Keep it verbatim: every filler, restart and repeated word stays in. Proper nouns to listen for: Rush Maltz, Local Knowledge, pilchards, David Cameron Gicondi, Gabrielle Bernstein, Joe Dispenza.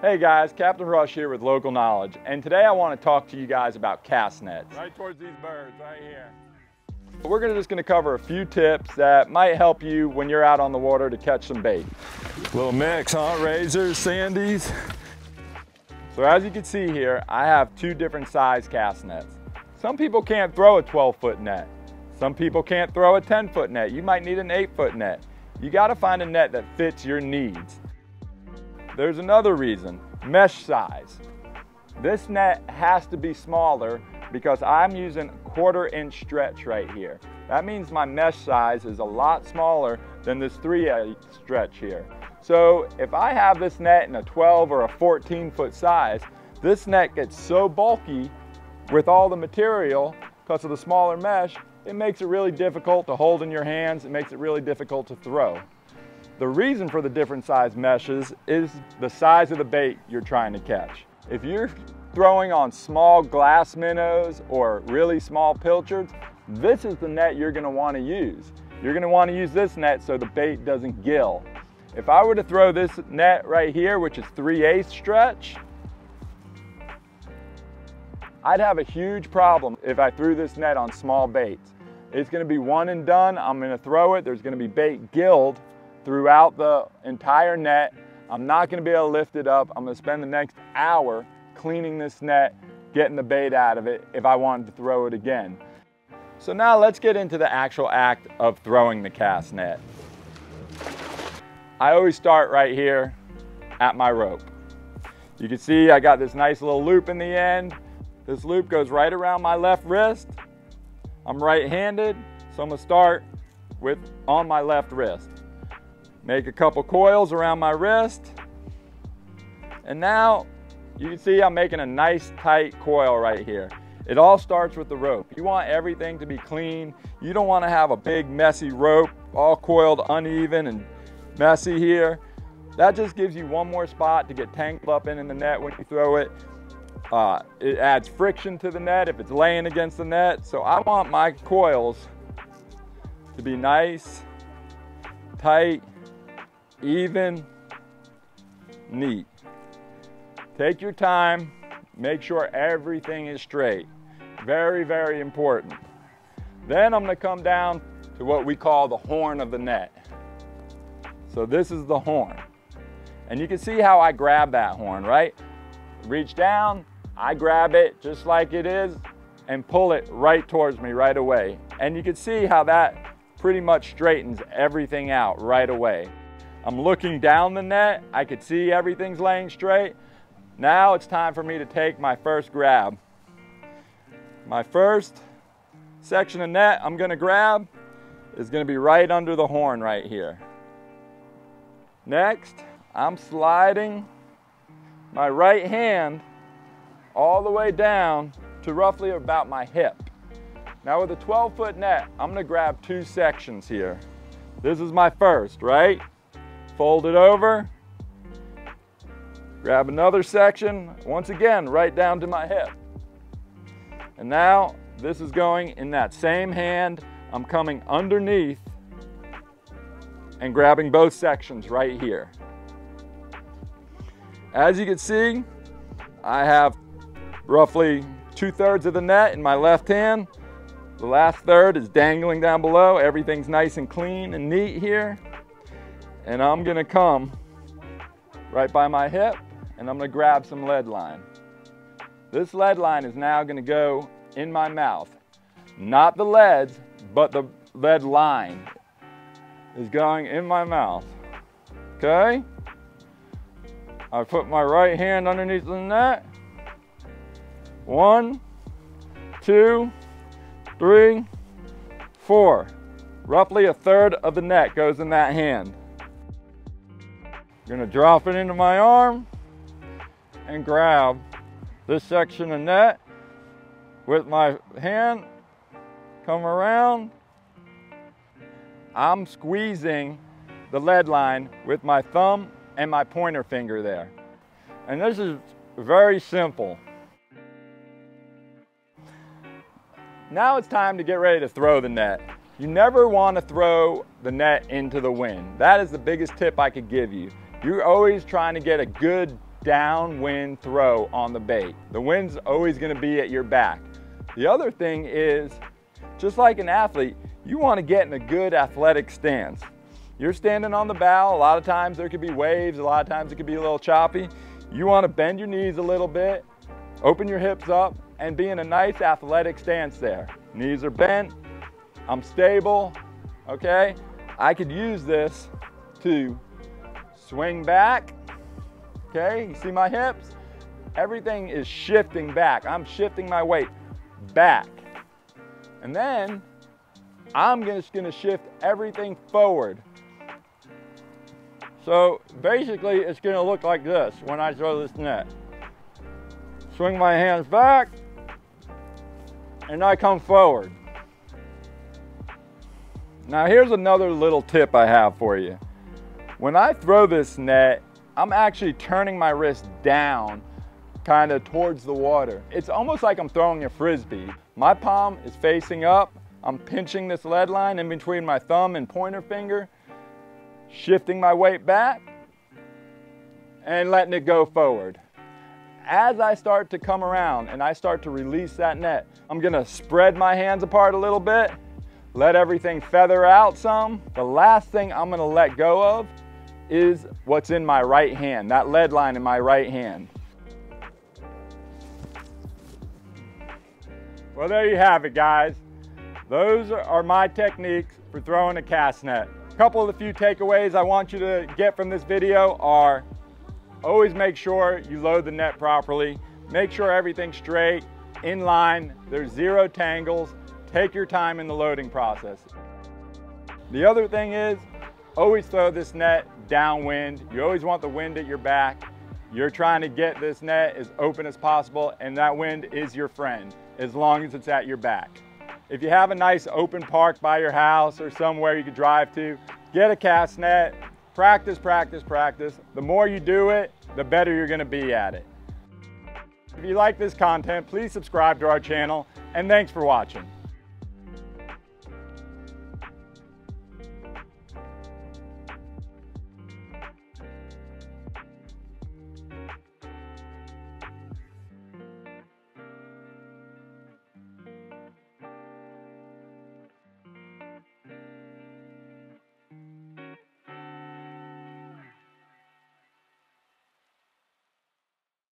Hey guys, Captain Rush here with Local Knowledge, and today I want to talk to you guys about cast nets. Right towards these birds, right here. We're gonna, just going to cover a few tips that might help you when you're out on the water to catch some bait. Little mix, huh? Razors, sandies. So as you can see here, I have two different size cast nets. Some people can't throw a twelve foot net. Some people can't throw a ten foot net. You might need an eight foot net. You got to find a net that fits your needs. There's another reason, mesh size. This net has to be smaller because I'm using quarter inch stretch right here. That means my mesh size is a lot smaller than this three eighths stretch here. So if I have this net in a twelve or a fourteen foot size, this net gets so bulky with all the material because of the smaller mesh, it makes it really difficult to hold in your hands. It makes it really difficult to throw. The reason for the different size meshes is the size of the bait you're trying to catch. If you're throwing on small glass minnows or really small pilchards, this is the net you're gonna wanna use. You're gonna wanna use this net so the bait doesn't gill. If I were to throw this net right here, which is three eighths stretch, I'd have a huge problem if I threw this net on small baits. It's gonna be one and done. I'm gonna throw it, there's gonna be bait gilled throughout the entire net. I'm not gonna be able to lift it up. I'm gonna spend the next hour cleaning this net, getting the bait out of it if I wanted to throw it again. So now let's get into the actual act of throwing the cast net. I always start right here at my rope. You can see I got this nice little loop in the end. This loop goes right around my left wrist. I'm right-handed, so I'm gonna start with on my left wrist. Make a couple coils around my wrist. And now you can see I'm making a nice tight coil right here. It all starts with the rope. You want everything to be clean. You don't want to have a big messy rope all coiled uneven and messy here. That just gives you one more spot to get tangled up in in the net when you throw it. Uh, it adds friction to the net if it's laying against the net. So I want my coils to be nice, tight, even, neat. Take your time, make sure everything is straight. Very, very important. Then I'm gonna come down to what we call the horn of the net. So this is the horn. And you can see how I grab that horn, right? Reach down, I grab it just like it is and pull it right towards me right away. And you can see how that pretty much straightens everything out right away. I'm looking down the net, I could see everything's laying straight. Now it's time for me to take my first grab. My first section of net I'm gonna grab is gonna be right under the horn right here. Next, I'm sliding my right hand all the way down to roughly about my hip. Now with a twelve foot net, I'm gonna grab two sections here. This is my first, right? Fold it over, grab another section, once again, right down to my hip. And now this is going in that same hand. I'm coming underneath and grabbing both sections right here. As you can see, I have roughly two thirds of the net in my left hand. The last third is dangling down below. Everything's nice and clean and neat here. And I'm gonna come right by my hip and I'm gonna grab some lead line. This lead line is now gonna go in my mouth. Not the leads, but the lead line is going in my mouth, okay? I put my right hand underneath the net. One, two, three, four. Roughly a third of the net goes in that hand. Gonna drop it into my arm and grab this section of net with my hand, come around. I'm squeezing the lead line with my thumb and my pointer finger there. And this is very simple. Now it's time to get ready to throw the net. You never wanna throw the net into the wind. That is the biggest tip I could give you. You're always trying to get a good downwind throw on the bait. The wind's always going to be at your back. The other thing is, just like an athlete, you want to get in a good athletic stance. You're standing on the bow. A lot of times there could be waves. A lot of times it could be a little choppy. You want to bend your knees a little bit, open your hips up, and be in a nice athletic stance there. Knees are bent. I'm stable. Okay? I could use this to swing back. Okay? You see my hips? Everything is shifting back. I'm shifting my weight back. And then I'm just going to shift everything forward. So basically it's going to look like this when I throw this net. Swing my hands back and I come forward. Now here's another little tip I have for you. When I throw this net, I'm actually turning my wrist down kind of towards the water. It's almost like I'm throwing a frisbee. My palm is facing up. I'm pinching this lead line in between my thumb and pointer finger, shifting my weight back, and letting it go forward. As I start to come around and I start to release that net, I'm gonna spread my hands apart a little bit, let everything feather out some. The last thing I'm gonna let go of is what's in my right hand, that lead line in my right hand. Well, there you have it, guys. Those are my techniques for throwing a cast net. A couple of the few takeaways I want you to get from this video are always make sure you load the net properly. Make sure everything's straight, in line, there's zero tangles. Take your time in the loading process. The other thing is always throw this net downwind. You always want the wind at your back. You're trying to get this net as open as possible, and that wind is your friend as long as it's at your back. If you have a nice open park by your house or somewhere you could drive to, get a cast net, practice, practice, practice. The more you do it, the better you're gonna be at it. If you like this content, please subscribe to our channel, and thanks for watching.